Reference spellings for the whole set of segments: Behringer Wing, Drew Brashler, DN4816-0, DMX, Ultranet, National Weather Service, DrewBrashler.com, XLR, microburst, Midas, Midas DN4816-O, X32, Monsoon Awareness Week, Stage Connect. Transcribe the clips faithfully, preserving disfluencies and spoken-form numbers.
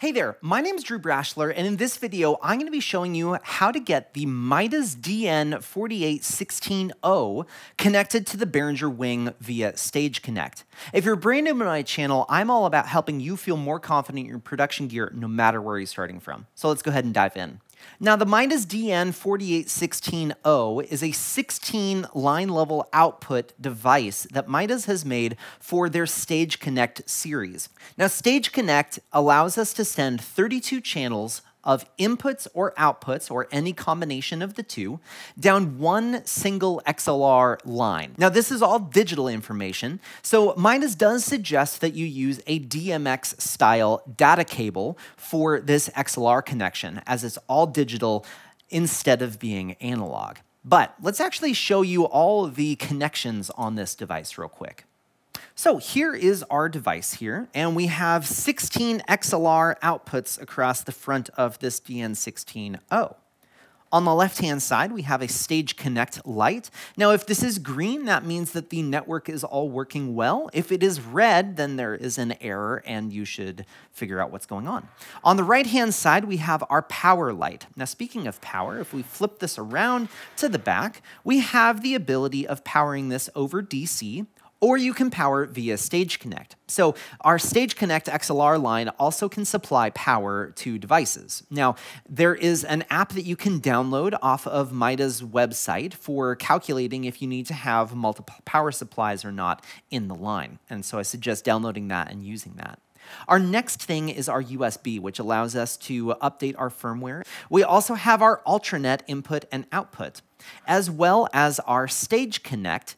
Hey there, my name is Drew Brashler, and in this video, I'm going to be showing you how to get the Midas D N four eight one six O connected to the Behringer Wing via Stage Connect. If you're brand new to my channel, I'm all about helping you feel more confident in your production gear no matter where you're starting from. So let's go ahead and dive in. Now, the Midas D N four eight one six dash O is a sixteen line level output device that Midas has made for their Stage Connect series. Now, Stage Connect allows us to send thirty-two channels of inputs or outputs, or any combination of the two, down one single X L R line. Now, this is all digital information, so Midas does suggest that you use a D M X style data cable for this X L R connection, as it's all digital instead of being analog. But let's actually show you all of the connections on this device real quick. So here is our device here, and we have sixteen X L R outputs across the front of this D N sixteen O. On the left-hand side, we have a Stage Connect light. Now, if this is green, that means that the network is all working well. If it is red, then there is an error, and you should figure out what's going on. On the right-hand side, we have our power light. Now, speaking of power, if we flip this around to the back, we have the ability of powering this over D C, or you can power via Stage Connect. So our Stage Connect X L R line also can supply power to devices. Now, there is an app that you can download off of Midas' website for calculating if you need to have multiple power supplies or not in the line. And so I suggest downloading that and using that. Our next thing is our U S B, which allows us to update our firmware. We also have our Ultranet input and output, as well as our Stage Connect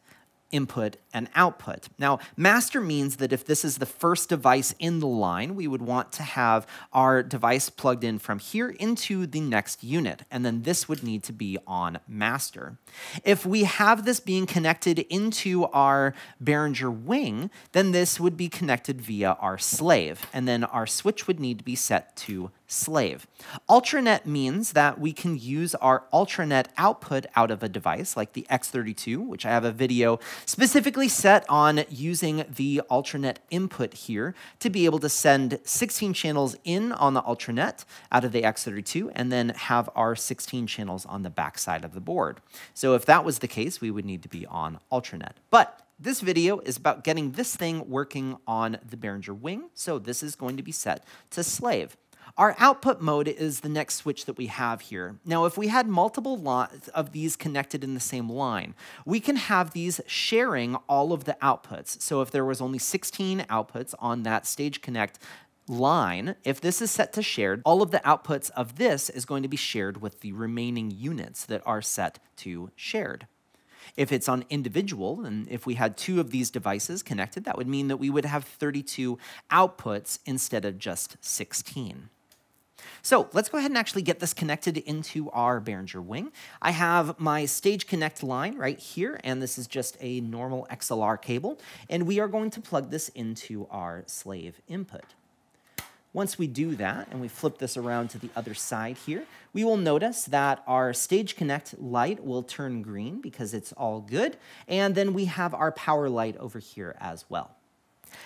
input and output. Now, master means that if this is the first device in the line, we would want to have our device plugged in from here into the next unit, and then this would need to be on master. If we have this being connected into our Behringer Wing, then this would be connected via our slave, and then our switch would need to be set to slave. Ultranet means that we can use our Ultranet output out of a device like the X thirty-two, which I have a video specifically set on using the Ultranet input here to be able to send sixteen channels in on the Ultranet out of the X thirty-two and then have our sixteen channels on the back side of the board. So if that was the case, we would need to be on Ultranet. But this video is about getting this thing working on the Behringer Wing, so this is going to be set to slave. Our output mode is the next switch that we have here. Now, if we had multiple lots of these connected in the same line, we can have these sharing all of the outputs. So if there was only sixteen outputs on that Stage Connect line, if this is set to shared, all of the outputs of this is going to be shared with the remaining units that are set to shared. If it's on individual, and if we had two of these devices connected, that would mean that we would have thirty-two outputs instead of just sixteen. So let's go ahead and actually get this connected into our Behringer Wing. I have my Stage Connect line right here, and this is just a normal X L R cable, and we are going to plug this into our slave input. Once we do that, and we flip this around to the other side here, we will notice that our Stage Connect light will turn green because it's all good, and then we have our power light over here as well.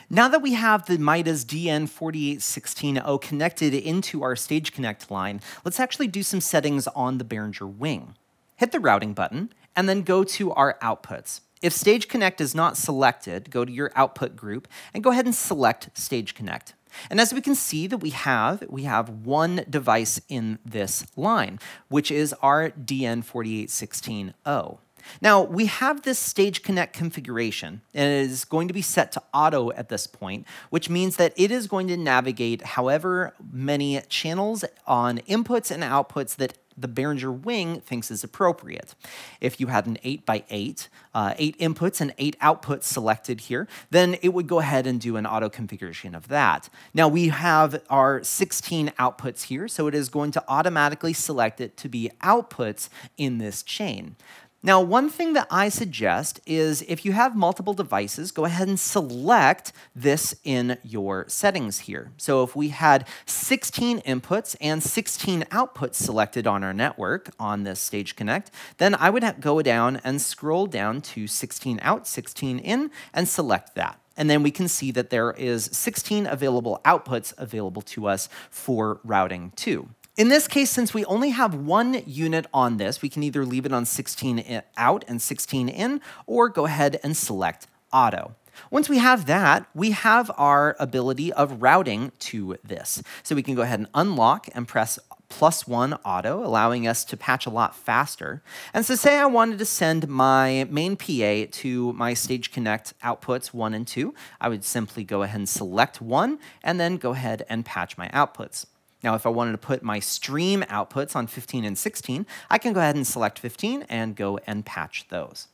Now that we have the Midas D N four eight one six dash O connected into our Stage Connect line, let's actually do some settings on the Behringer Wing. Hit the routing button, and then go to our outputs. If Stage Connect is not selected, go to your output group, and go ahead and select Stage Connect. And as we can see that we have, we have one device in this line, which is our D N four eight one six dash O. Now, we have this Stage Connect configuration, and it is going to be set to auto at this point, which means that it is going to navigate however many channels on inputs and outputs that the Behringer Wing thinks is appropriate. If you had an eight by eight, uh, eight inputs and eight outputs selected here, then it would go ahead and do an auto configuration of that. Now we have our sixteen outputs here, so it is going to automatically select it to be outputs in this chain. Now, one thing that I suggest is if you have multiple devices, go ahead and select this in your settings here. So if we had sixteen inputs and sixteen outputs selected on our network on this Stage Connect, then I would go down and scroll down to sixteen out, sixteen in, and select that. and then we can see that there is sixteen available outputs available to us for routing too. In this case, since we only have one unit on this, we can either leave it on sixteen out and sixteen in, or go ahead and select auto. Once we have that, we have our ability of routing to this. So we can go ahead and unlock and press plus one auto, allowing us to patch a lot faster. And so say I wanted to send my main P A to my Stage Connect outputs one and two, I would simply go ahead and select one and then go ahead and patch my outputs. Now, if I wanted to put my stream outputs on fifteen and sixteen, I can go ahead and select fifteen and go and patch those.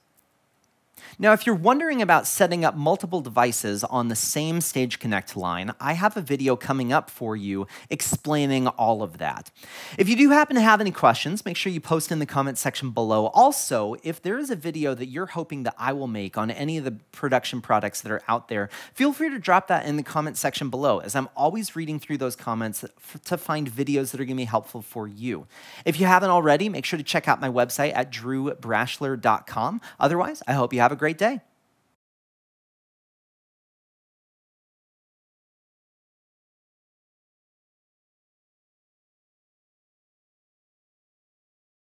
Now, if you're wondering about setting up multiple devices on the same Stage Connect line, I have a video coming up for you explaining all of that. If you do happen to have any questions, make sure you post in the comment section below. Also, if there is a video that you're hoping that I will make on any of the production products that are out there, feel free to drop that in the comment section below, as I'm always reading through those comments to find videos that are going to be helpful for you. If you haven't already, make sure to check out my website at Drew Brashler dot com. Otherwise, I hope you have a great day.